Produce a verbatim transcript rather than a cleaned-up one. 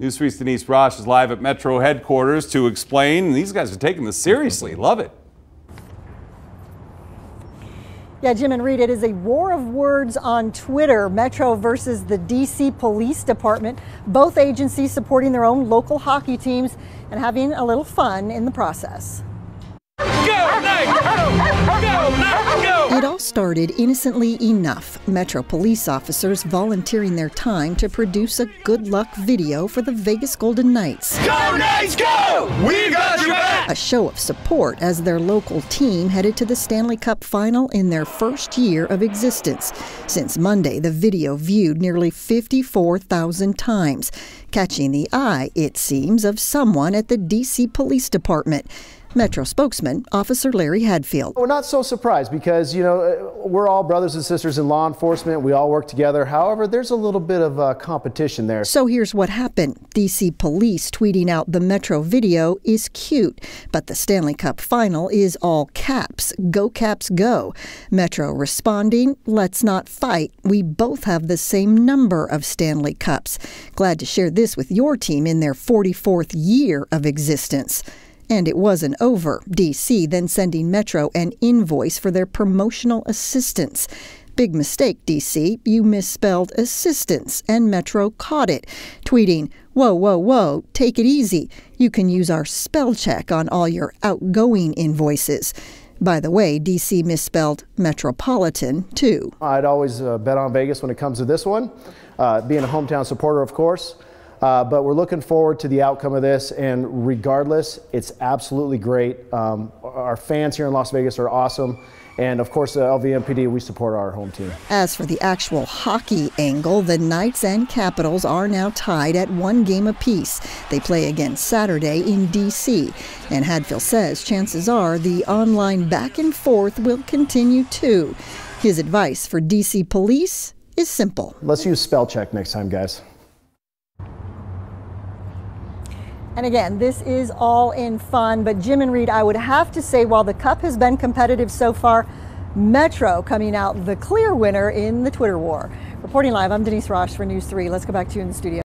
News three's Denise Rosch is live at Metro headquarters to explain. These guys are taking this seriously. Love it. Yeah, Jim and Reed, it is a war of words on Twitter. Metro versus the D C Police Department. Both agencies supporting their own local hockey teams and having a little fun in the process. Go, Knights! Go, go, Knights! Go! It all started innocently enough. Metro police officers volunteering their time to produce a good luck video for the Vegas Golden Knights. Go, Knights, go! We've got your back! A show of support as their local team headed to the Stanley Cup Final in their first year of existence. Since Monday, the video viewed nearly fifty-four thousand times, catching the eye, it seems, of someone at the D C Police Department. Metro spokesman, Officer Larry Hadfield. We're not so surprised because, you know, we're all brothers and sisters in law enforcement. We all work together. However, there's a little bit of uh, competition there. So here's what happened. D C police tweeting out the Metro video is cute, but the Stanley Cup Final is all caps. Go Caps go. Metro responding, let's not fight. We both have the same number of Stanley Cups. Glad to share this with your team in their forty-fourth year of existence. And it wasn't over. D C then sending Metro an invoice for their promotional assistance. Big mistake, D C. You misspelled assistance, and Metro caught it, tweeting, whoa, whoa, whoa, take it easy. You can use our spell check on all your outgoing invoices. By the way, D C misspelled metropolitan, too. I'd always uh, bet on Vegas when it comes to this one, uh, being a hometown supporter, of course. Uh, but we're looking forward to the outcome of this, and regardless, it's absolutely great. Um, our fans here in Las Vegas are awesome, and of course, the L V M P D, we support our home team. As for the actual hockey angle, the Knights and Capitals are now tied at one game apiece. They play again Saturday in D C, and Hadfield says chances are the online back and forth will continue too. His advice for D C police is simple. Let's use spell check next time, guys. And again, this is all in fun, but Jim and Reed, I would have to say while the Cup has been competitive so far, Metro coming out the clear winner in the Twitter war. Reporting live, I'm Denise Rosch for News three. Let's go back to you in the studio.